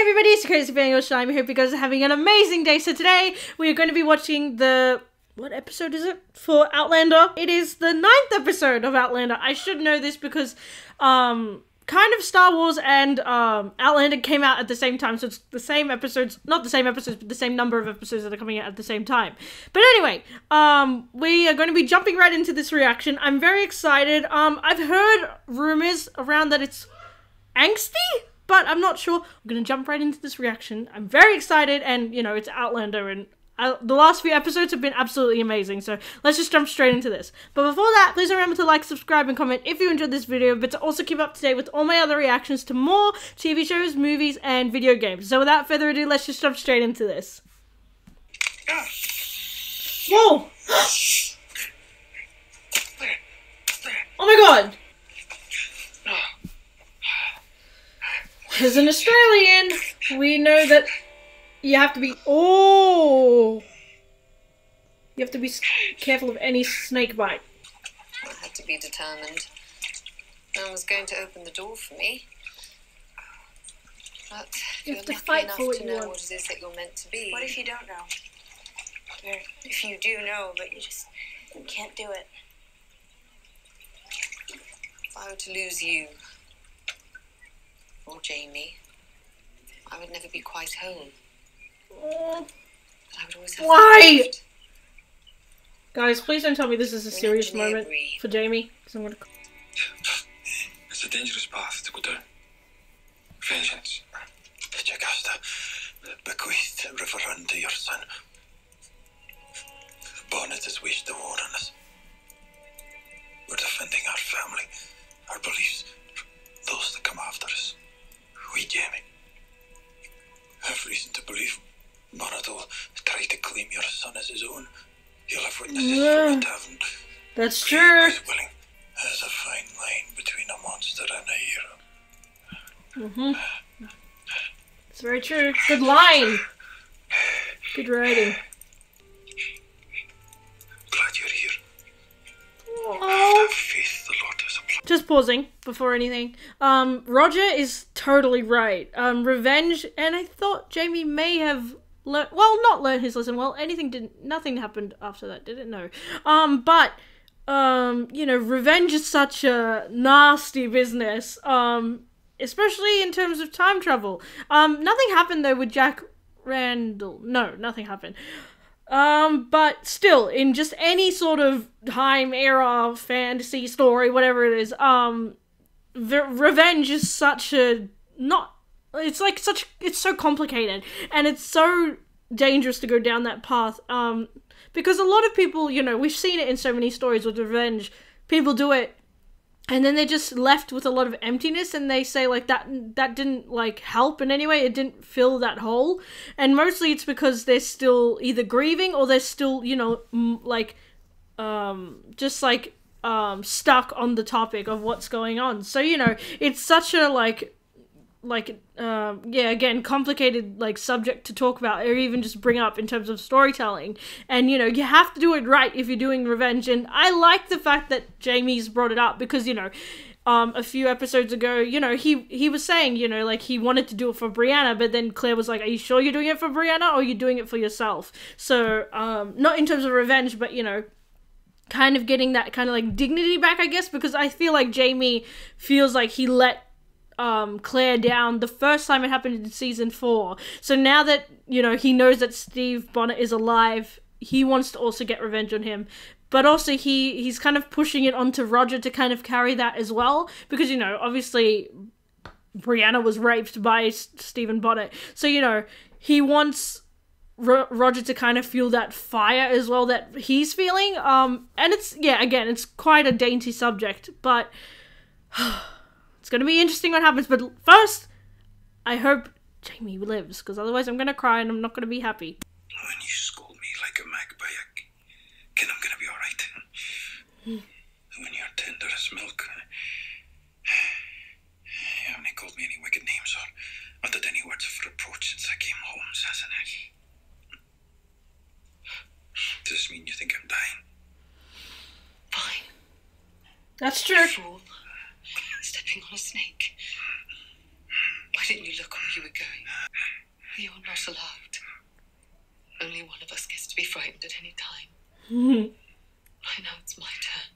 Hey everybody, it's Crazy Bangles. I hope you guys are having an amazing day. So today we're going to be watching the... what episode is it? For Outlander. It is the 9th episode of Outlander. I should know this because kind of Star Wars and Outlander came out at the same time. So it's the same episodes, not the same episodes, but the same number of episodes that are coming out at the same time. But anyway, we are going to be jumping right into this reaction. I'm very excited. I've heard rumors around that it's angsty? But I'm not sure. I'm going to jump right into this reaction. I'm very excited and, you know, it's Outlander and the last few episodes have been absolutely amazing. So let's just jump straight into this. But before that, please remember to like, subscribe and comment if you enjoyed this video, but to also keep up to date with all my other reactions to more TV shows, movies and video games. So without further ado, let's just jump straight into this. Whoa! Oh my god! As an Australian, we know that you have to be careful of any snake bite. I had to be determined. No one was going to open the door for me. But you have to fight for what you want. What it is that you're meant to be. What if you don't know? Or if you do know, but you just can't do it. If I were to lose you, or Jamie, I would never be quite home. I would always have why? Guys, please don't tell me this is a serious moment for Jamie, because I'm gonna. It's a dangerous path to go down. Vengeance. Did you cast a bequeath river unto your son? Bonnet has waged the war on us. We're defending our family, our beliefs, those that come after us. We, Jamie, have reason to believe Bonnet will try to claim your son as his own. You'll have witnesses from the tavern. That's true. There's a fine line between a monster and a hero. Mm-hmm. It's very true. Good line. Good writing. Glad you're here. Oh. Faith the Lord has applied. Just pausing before anything. Roger is totally right. Revenge, and I thought Jamie may have learned, well, not learned his lesson. Well, nothing happened after that, did it? No. But you know, revenge is such a nasty business. Especially in terms of time travel. Nothing happened though with Jack Randall. No, nothing happened. But still, in just any sort of time, era, fantasy, story, whatever it is, revenge is such a, it's so complicated, and it's so dangerous to go down that path, because a lot of people, you know, we've seen it in so many stories with revenge, people do it, and then they're just left with a lot of emptiness, and they say, like, that didn't, like, help in any way. It didn't fill that hole. And mostly it's because they're still either grieving or they're still, you know, stuck on the topic of what's going on. So, you know, it's such a, again, complicated, like, subject to talk about or even just bring up in terms of storytelling. And, you know, you have to do it right if you're doing revenge. And I like the fact that Jamie's brought it up because, you know, a few episodes ago, you know, he was saying, you know, like, he wanted to do it for Brianna, but then Claire was like, are you sure you're doing it for Brianna or are you doing it for yourself? So, not in terms of revenge, but, you know, kind of getting that kind of, like, dignity back, I guess, because I feel like Jamie feels like he let Claire down the first time it happened in season 4. So now that, you know, he knows that Steve Bonnet is alive, he wants to also get revenge on him. But also he's kind of pushing it onto Roger to kind of carry that as well. Because, you know, obviously Brianna was raped by Stephen Bonnet. So, you know, he wants Roger to kind of feel that fire as well that he's feeling. And it's, yeah, again, it's quite a dainty subject. But... it's going to be interesting what happens, but first, I hope Jamie lives, because otherwise I'm going to cry and I'm not going to be happy. When you scold me like a magpie, I'm going to be alright. When you're tender as milk, you haven't called me any wicked names or uttered any words of reproach since I came home, Sassenach. Does this mean you think I'm dying? Fine. That's true. Fool. Stepping on a snake. Why didn't you look where you were going? we all wrestle out. Only one of us gets to be frightened at any time. I know it's my turn.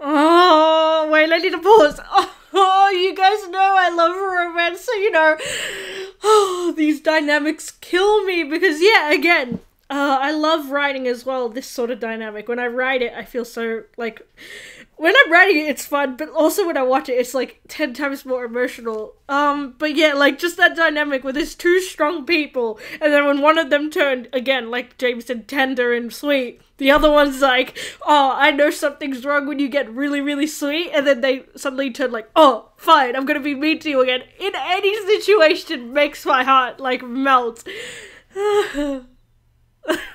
Oh, wait, I need a pause. Oh, you guys know I love romance, so you know. Oh, these dynamics kill me because, yeah, again, I love writing as well, this sort of dynamic. When I write it, I feel so, like, when I'm writing it, it's fun, but also when I watch it, it's, like, 10 times more emotional. But yeah, like, just that dynamic where there's two strong people, and then when one of them turned, again, like James said, tender and sweet, the other one's like, oh, I know something's wrong when you get really, really sweet, and then they suddenly turn like, oh, fine, I'm gonna be mean to you again. In any situation makes my heart, like, melt.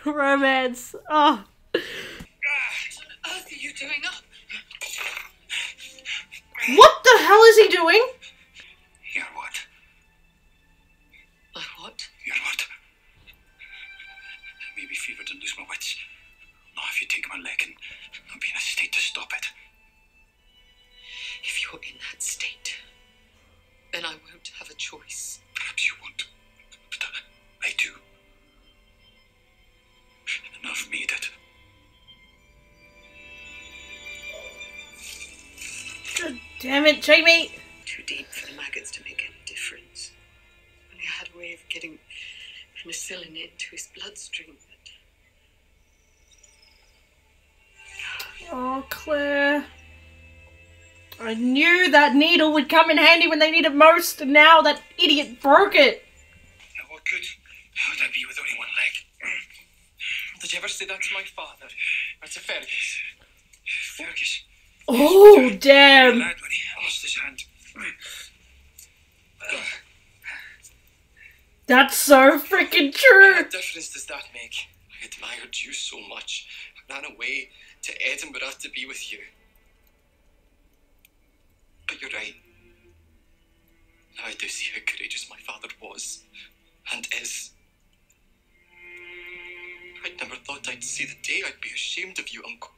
Romance. Oh. What on earth are you doing up? What the hell is he doing? You're what? My what? You're what? Maybe fever didn't lose my wits. Not if you take my leg and not be in a state to stop it. If you're in that state, then I won't have a choice. Perhaps you won't, but I do. And I've made it. God damn it, Jamie! Too deep for the maggots to make any difference. Only I had a way of getting penicillin into his bloodstream. Oh, Claire. I knew that needle would come in handy when they need it most, and now that idiot broke it. Now, what good would I be with only one leg? Did you ever say that to my father? Or to Fergus? Fergus. Oh, damn. When he lost his hand. That's so freaking true. What difference does that make? I admired you so much. I ran away to Edinburgh to be with you. But you're right. Now I do see how courageous my father was and is. I'd never thought I'd see the day I'd be ashamed of you, Uncle.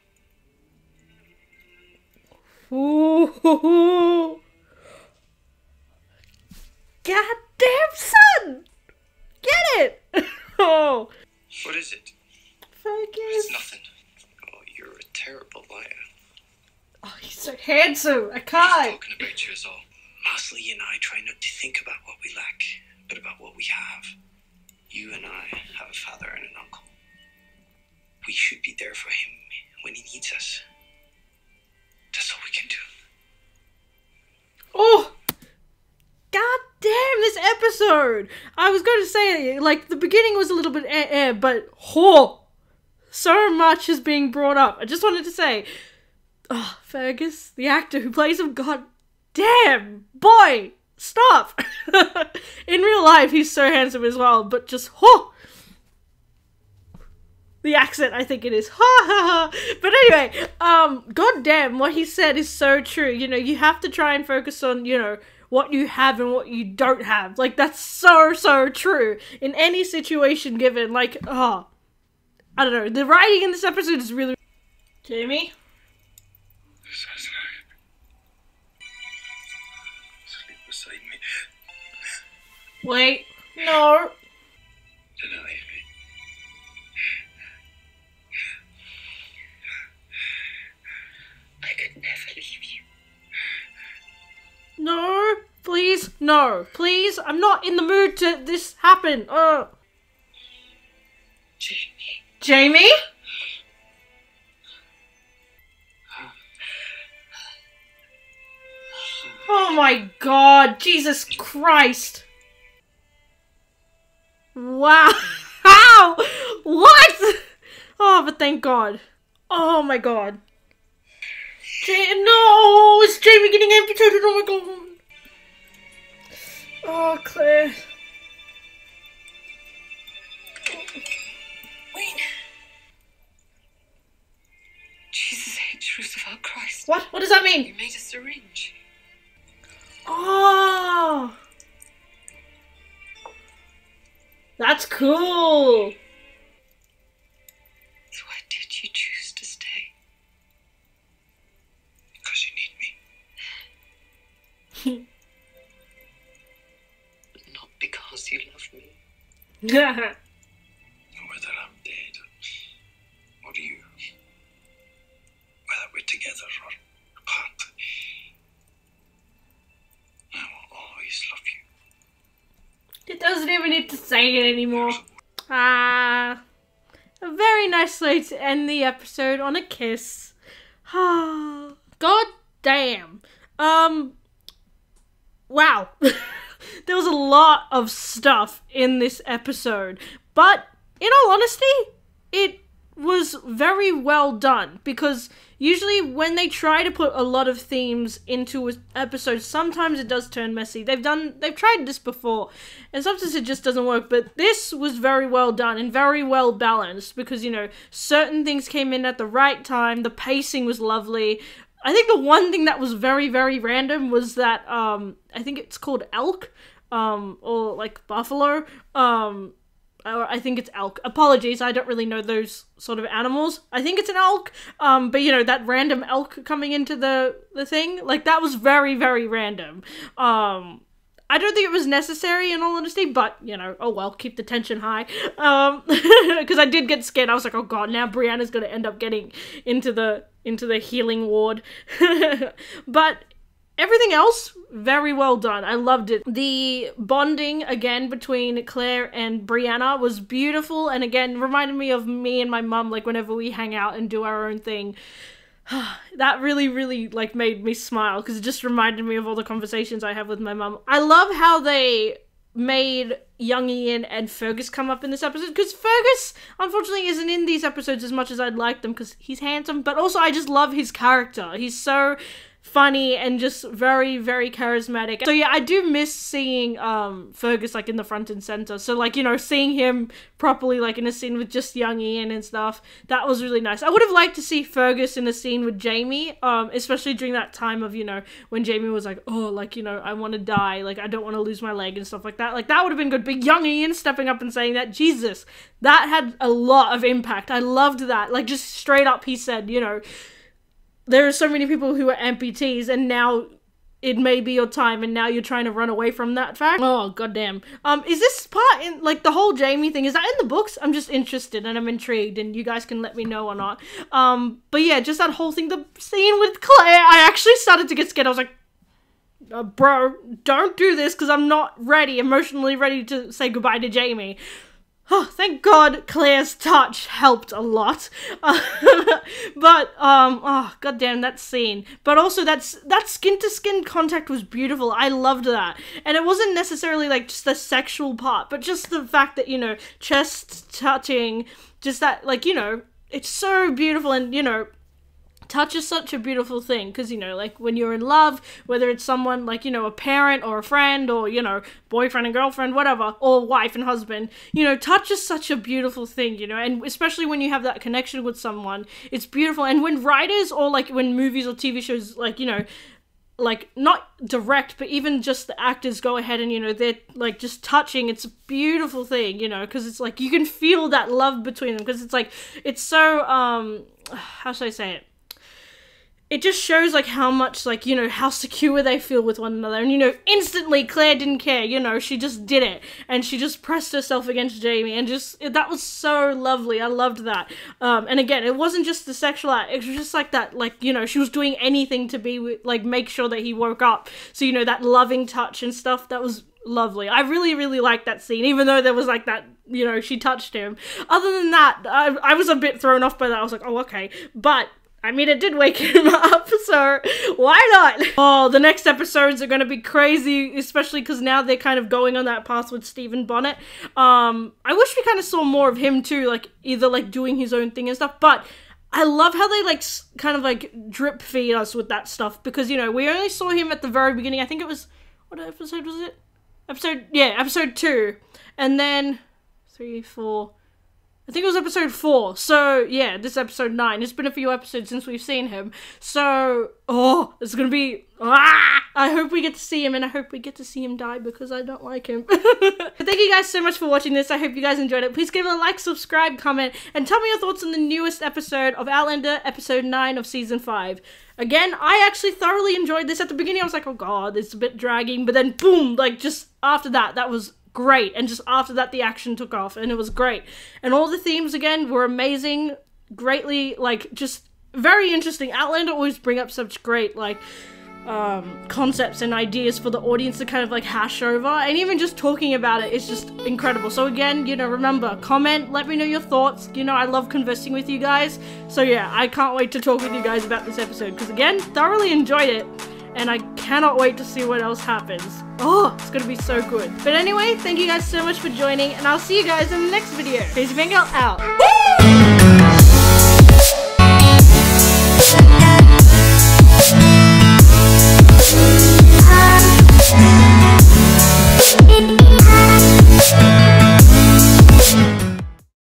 Ooh. Goddamn son! Get it! Oh. What is it? Fergus. It's nothing. Oh, you're a terrible liar. Oh, he's so handsome. I can't. I'm talking about you is all. Masley and I try not to think about what we lack, but about what we have. You and I have a father and an uncle. We should be there for him when he needs us. That's all we can do. Oh! God damn this episode! I was going to say, like, the beginning was a little bit eh, but oh, so much is being brought up. I just wanted to say, oh, Fergus, the actor who plays him, god damn, boy, stop! In real life, he's so handsome as well, but just oh! The accent, I think it is. Ha ha ha. But anyway, goddamn, what he said is so true. You know, you have to try and focus on, you know, what you have and what you don't have. Like, that's so, so true. In any situation given, like, oh, I don't know. The writing in this episode is really... Jamie? Sassenach. Sleep beside me. Wait. No. Deny. I could never leave you. No, please, no, please. I'm not in the mood to this happen. Jamie. Jamie? Oh my god, Jesus Christ. Wow. How? What? Oh, but thank God. Oh my god. No! Is Jamie getting amputated? Oh my god! Oh, Claire. Wait. Jesus H. Roosevelt Christ. What? What does that mean? You made a syringe. Oh! That's cool! So why did you choose to stay? Because you need me. Not because you love me. Whether I'm dead or you, whether we're together or apart, I will always love you. It doesn't even need to say it anymore. Ah, a very nice way to end the episode on a kiss. Ah, God damn. Wow. There was a lot of stuff in this episode, but in all honesty, it was very well done, because usually when they try to put a lot of themes into an episode, sometimes it does turn messy. They've tried this before, and sometimes it just doesn't work, but this was very well done and very well balanced, because, you know, certain things came in at the right time, the pacing was lovely. I think the one thing that was very, very random was that, I think it's called elk, or, like, buffalo, or I think it's elk. Apologies, I don't really know those sort of animals. I think it's an elk, but, you know, that random elk coming into the thing, like, that was very, very random. I don't think it was necessary, in all honesty, but, you know, oh well, keep the tension high. Because I did get scared. I was like, oh god, now Brianna's going to end up getting into the healing ward. But everything else, very well done. I loved it. The bonding, again, between Claire and Brianna was beautiful, and again, reminded me of me and my mum, like, whenever we hang out and do our own thing. That really, really, like, made me smile, because it just reminded me of all the conversations I have with my mum. I love how they made Young Ian and Fergus come up in this episode, because Fergus, unfortunately, isn't in these episodes as much as I'd like them, because he's handsome, but also I just love his character. He's so funny and just very, very charismatic. So yeah, I do miss seeing Fergus, like, in the front and center. So, like, you know, seeing him properly, like, in a scene with just Young Ian and stuff, that was really nice. I would have liked to see Fergus in a scene with Jamie, especially during that time of, you know, when Jamie was like, oh, like, you know, I want to die, like, I don't want to lose my leg and stuff like that. Like, that would have been good, but Young Ian stepping up and saying that, Jesus, that had a lot of impact. I loved that. Like, just straight up, he said, you know, there are so many people who are amputees, and now it may be your time, and now you're trying to run away from that fact. Oh, goddamn. Is this part in, like, the whole Jamie thing, is that in the books? I'm just interested, and I'm intrigued, and you guys can let me know or not. But yeah, just that whole thing, the scene with Claire, I actually started to get scared. I was like, bro, don't do this, because I'm not ready, emotionally ready to say goodbye to Jamie. Oh, thank God Claire's touch helped a lot. But, oh, goddamn, that scene. But also, that skin-to-skin contact was beautiful. I loved that. And it wasn't necessarily, like, just the sexual part, but just the fact that, you know, chest touching, just that, like, you know, it's so beautiful, and, you know, touch is such a beautiful thing, because, you know, like, when you're in love, whether it's someone, like, you know, a parent or a friend, or, you know, boyfriend and girlfriend, whatever, or wife and husband, you know, touch is such a beautiful thing, you know, and especially when you have that connection with someone, it's beautiful. And when writers, or, like, when movies or TV shows, like, you know, like, not direct, but even just the actors go ahead and, you know, they're, like, just touching, it's a beautiful thing, you know, because it's, like, you can feel that love between them, because it's, like, it's so, how should I say it? It just shows, like, how much, like, you know, how secure they feel with one another. And, you know, instantly Claire didn't care, you know, she just did it. And she just pressed herself against Jamie, and just, that was so lovely. I loved that. And again, it wasn't just the sexual act, it was just like that, like, you know, she was doing anything to be, like, make sure that he woke up. So, you know, that loving touch and stuff, that was lovely. I really, really liked that scene, even though there was, like, that, you know, she touched him. Other than that, I was a bit thrown off by that. I was like, oh, okay. But I mean, it did wake him up, so why not? Oh, the next episodes are going to be crazy, especially because now they're kind of going on that path with Stephen Bonnet. I wish we kind of saw more of him too, like, either, like, doing his own thing and stuff, but I love how they, like, kind of, like, drip feed us with that stuff, because, you know, we only saw him at the very beginning. I think it was, what episode was it? Episode 2. And then 3, 4... I think it was episode 4, so yeah, this is episode 9. It's been a few episodes since we've seen him, so, oh, it's gonna be, I hope we get to see him, and I hope we get to see him die, because I don't like him. Thank you guys so much for watching this. I hope you guys enjoyed it. Please give it a like, subscribe, comment, and tell me your thoughts on the newest episode of Outlander, episode 9 of season 5. Again, I actually thoroughly enjoyed this. At the beginning, I was like, oh god, it's a bit dragging, but then boom, like, just after that, that was great. And just after that, the action took off and it was great. And all the themes, again, were amazing, greatly, like, just very interesting. Outlander always bring up such great, like, concepts and ideas for the audience to kind of like hash over, and even just talking about it is just incredible. So again, you know, remember, comment, let me know your thoughts. You know, I love conversing with you guys. So yeah, I can't wait to talk with you guys about this episode, because again, thoroughly enjoyed it, and I cannot wait to see what else happens. Oh, it's gonna be so good. But anyway, thank you guys so much for joining, and I'll see you guys in the next video. Peace, out.